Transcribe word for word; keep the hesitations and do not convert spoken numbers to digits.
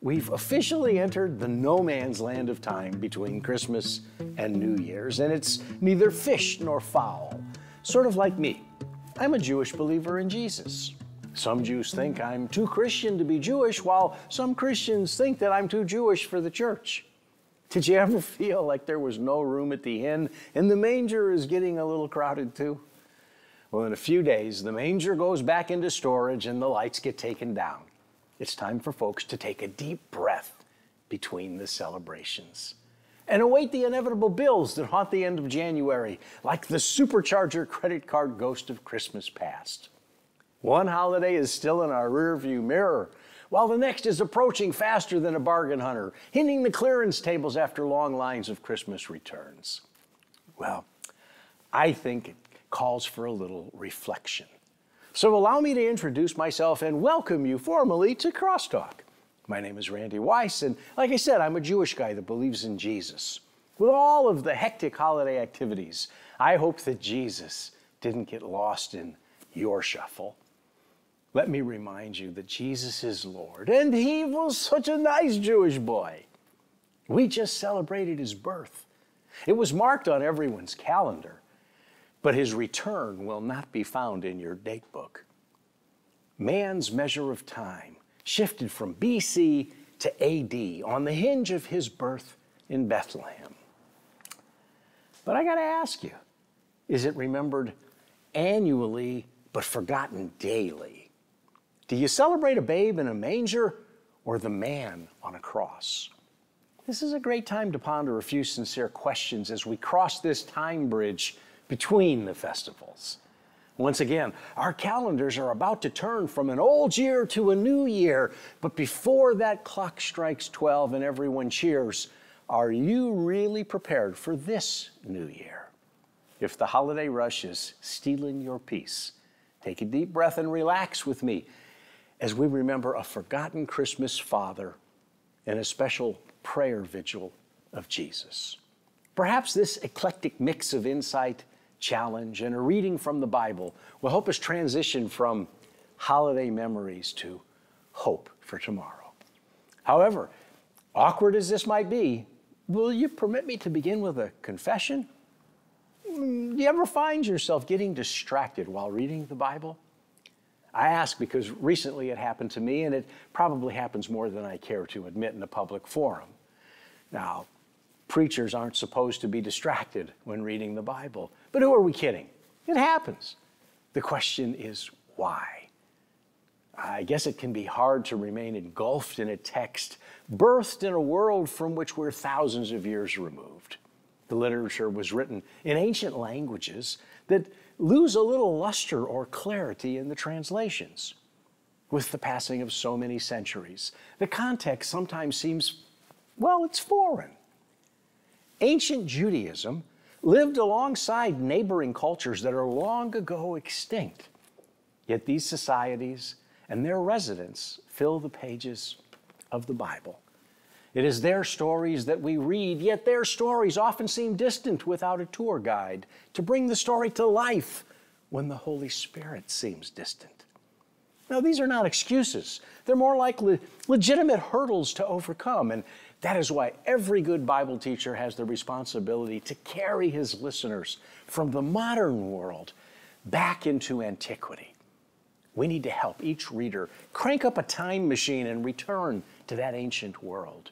We've officially entered the no man's land of time between Christmas and New Year's, and it's neither fish nor fowl. Sort of like me. I'm a Jewish believer in Jesus. Some Jews think I'm too Christian to be Jewish, while some Christians think that I'm too Jewish for the church. Did you ever feel like there was no room at the inn, and the manger is getting a little crowded too? Well, in a few days, the manger goes back into storage and the lights get taken down. It's time for folks to take a deep breath between the celebrations and await the inevitable bills that haunt the end of January, like the supercharger credit card ghost of Christmas past. One holiday is still in our rearview mirror, while the next is approaching faster than a bargain hunter, hitting the clearance tables after long lines of Christmas returns. Well, I think it calls for a little reflection. So allow me to introduce myself and welcome you formally to Crosstalk. My name is Randy Weiss, and like I said, I'm a Jewish guy that believes in Jesus. With all of the hectic holiday activities, I hope that Jesus didn't get lost in your shuffle. Let me remind you that Jesus is Lord, and he was such a nice Jewish boy. We just celebrated his birth. It was marked on everyone's calendar. But his return will not be found in your date book. Man's measure of time shifted from B C to A D on the hinge of his birth in Bethlehem. But I gotta ask you, is it remembered annually but forgotten daily? Do you celebrate a babe in a manger or the man on a cross? This is a great time to ponder a few sincere questions as we cross this time bridge between the festivals. Once again, our calendars are about to turn from an old year to a new year, but before that clock strikes twelve and everyone cheers, are you really prepared for this new year? If the holiday rush is stealing your peace, take a deep breath and relax with me as we remember a forgotten Christmas father and a special prayer vigil of Jesus. Perhaps this eclectic mix of insight, challenge, and a reading from the Bible will help us transition from holiday memories to hope for tomorrow. However, awkward as this might be, will you permit me to begin with a confession? Do you ever find yourself getting distracted while reading the Bible? I ask because recently it happened to me, and it probably happens more than I care to admit in a public forum. Now, preachers aren't supposed to be distracted when reading the Bible. But who are we kidding? It happens. The question is why? I guess it can be hard to remain engulfed in a text, birthed in a world from which we're thousands of years removed. The literature was written in ancient languages that lose a little luster or clarity in the translations. With the passing of so many centuries, the context sometimes seems, well, it's foreign. Ancient Judaism lived alongside neighboring cultures that are long ago extinct. Yet these societies and their residents fill the pages of the Bible. It is their stories that we read, yet their stories often seem distant without a tour guide to bring the story to life when the Holy Spirit seems distant. Now, these are not excuses. They're more like le- legitimate hurdles to overcome, and that is why every good Bible teacher has the responsibility to carry his listeners from the modern world back into antiquity. We need to help each reader crank up a time machine and return to that ancient world.